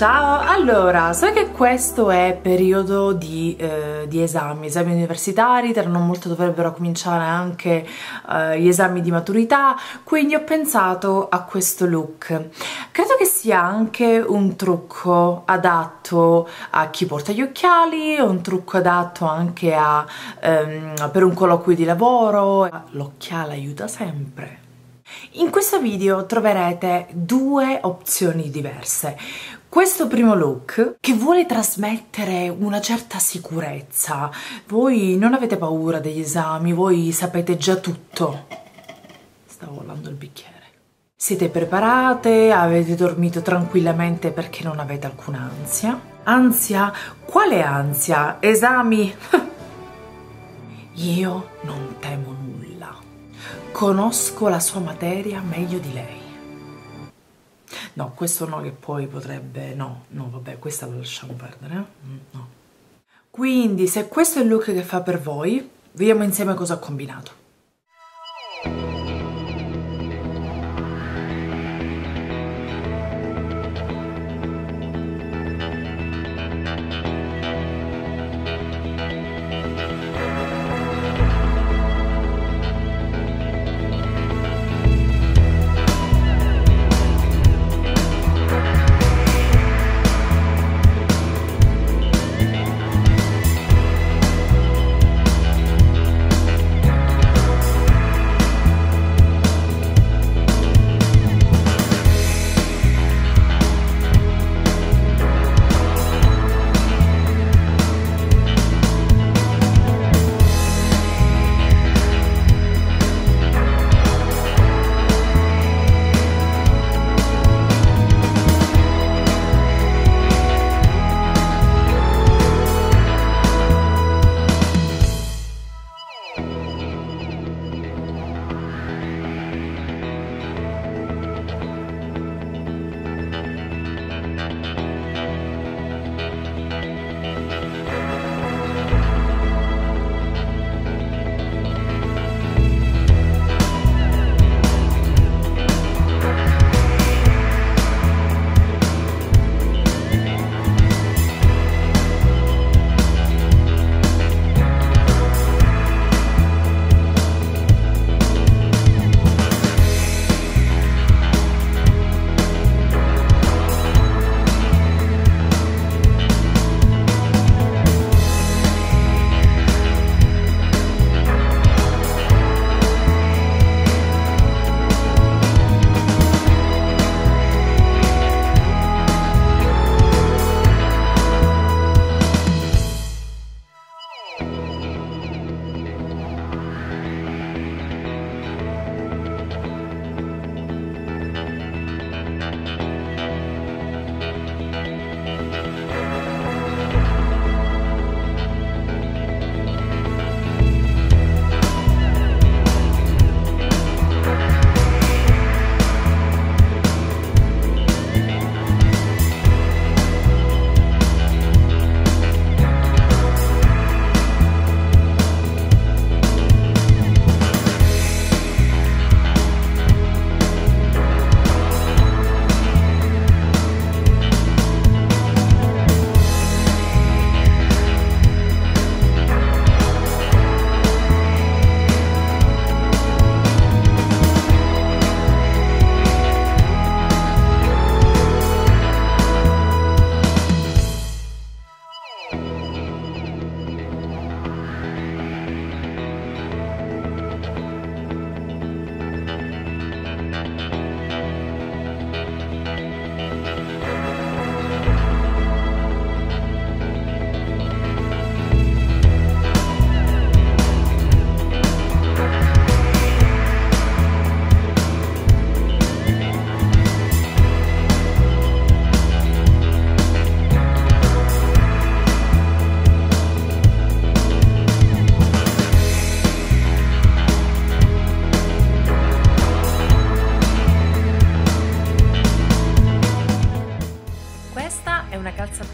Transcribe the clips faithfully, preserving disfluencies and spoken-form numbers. Ciao, allora, so che questo è periodo di, eh, di esami, esami universitari, tra non molto dovrebbero cominciare anche eh, gli esami di maturità, quindi ho pensato a questo look. Credo che sia anche un trucco adatto a chi porta gli occhiali, un trucco adatto anche a, ehm, per un colloquio di lavoro. L'occhiale aiuta sempre. In questo video troverete due opzioni diverse. Questo primo look che vuole trasmettere una certa sicurezza. Voi non avete paura degli esami, voi sapete già tutto. Stavo volando il bicchiere. Siete preparate, avete dormito tranquillamente perché non avete alcuna ansia. Ansia? Quale ansia? Esami? Io non temo nulla. Conosco la sua materia meglio di lei. No, questo no, che poi potrebbe... no, no, vabbè, questa la lasciamo perdere, eh? No. Quindi, se questo è il look che fa per voi, vediamo insieme cosa ho combinato.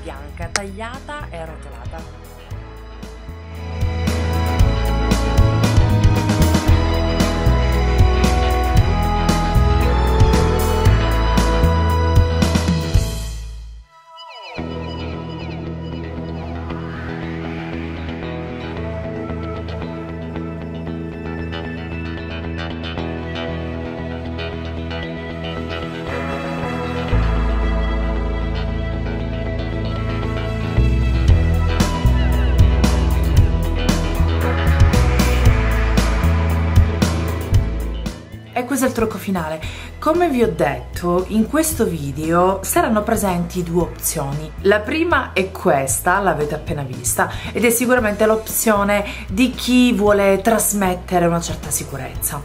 Bianca, tagliata e arrotolata. questo è il trucco finale. Come vi ho detto, in questo video saranno presenti due opzioni. La prima è questa, l'avete appena vista, ed è sicuramente l'opzione di chi vuole trasmettere una certa sicurezza.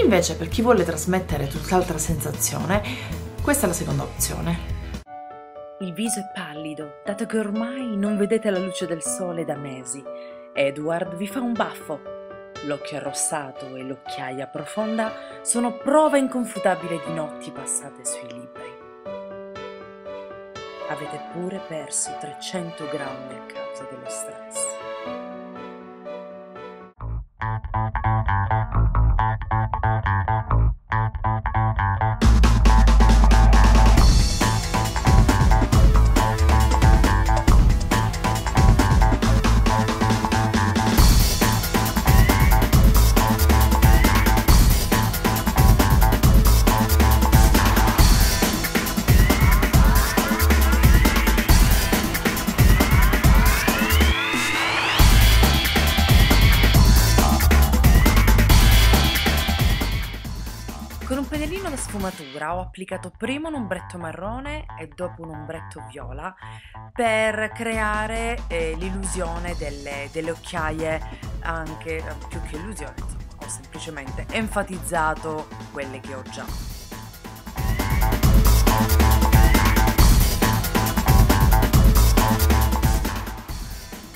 Invece, per chi vuole trasmettere tutt'altra sensazione, questa è la seconda opzione. Il viso è pallido, dato che ormai non vedete la luce del sole da mesi. Edward vi fa un baffo. L'occhio arrossato e l'occhiaia profonda sono prova inconfutabile di notti passate sui libri. Avete pure perso trecento grammi a causa dello stress. Ho applicato prima un ombretto marrone e dopo un ombretto viola per creare eh, l'illusione delle, delle occhiaie, anche eh, più che illusione, insomma, ho semplicemente enfatizzato quelle che ho già.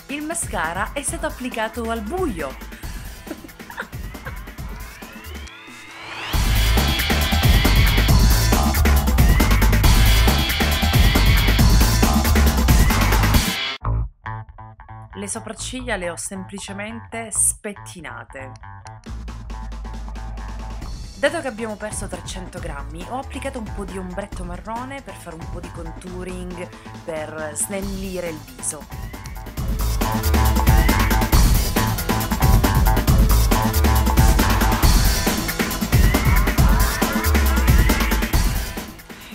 Il mascara è stato applicato al buio. Le sopracciglia le ho semplicemente spettinate. Dato che abbiamo perso trecento grammi, ho applicato un po' di ombretto marrone per fare un po' di contouring, per snellire il viso.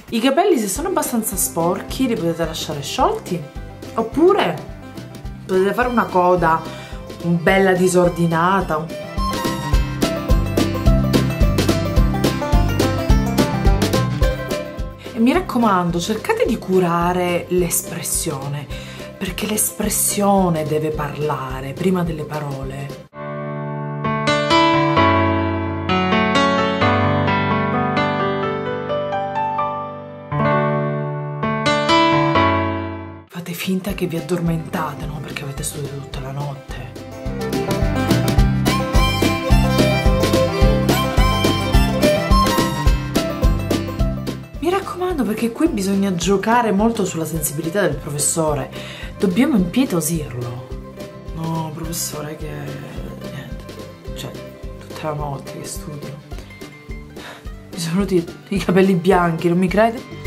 I capelli, se sono abbastanza sporchi, li potete lasciare sciolti, oppure potete fare una coda bella disordinata. E mi raccomando, cercate di curare l'espressione, perché l'espressione deve parlare prima delle parole. Fate finta che vi addormentate, no? Perché avete studiato tutta la notte. Mi raccomando, perché qui bisogna giocare molto sulla sensibilità del professore. Dobbiamo impietosirlo. No, professore, che... niente. Cioè, tutta la notte che studio. Mi sono venuti i capelli bianchi, non mi credi?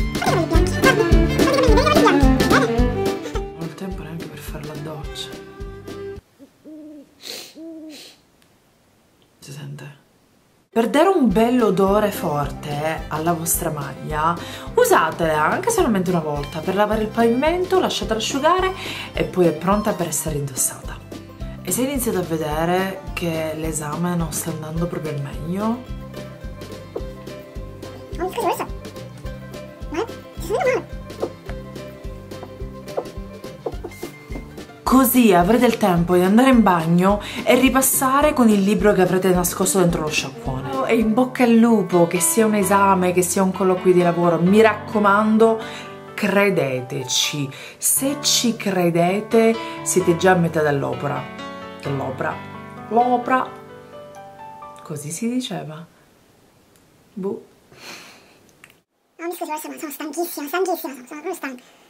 Si sente? Per dare un bell'odore forte alla vostra maglia, usatela anche solamente una volta per lavare il pavimento, lasciatela asciugare e poi è pronta per essere indossata. E se iniziate a vedere che l'esame non sta andando proprio al meglio, non ti questo. Ma ti sento male. Così avrete il tempo di andare in bagno e ripassare con il libro che avrete nascosto dentro lo sciacquone. E in bocca al lupo, che sia un esame, che sia un colloquio di lavoro, mi raccomando, credeteci. Se ci credete, siete già a metà dell'opera. Dell'opera. L'opera. Così si diceva. Boh. No, mi scusi, ma sono stanchissima, stanchissima, sono proprio stanca.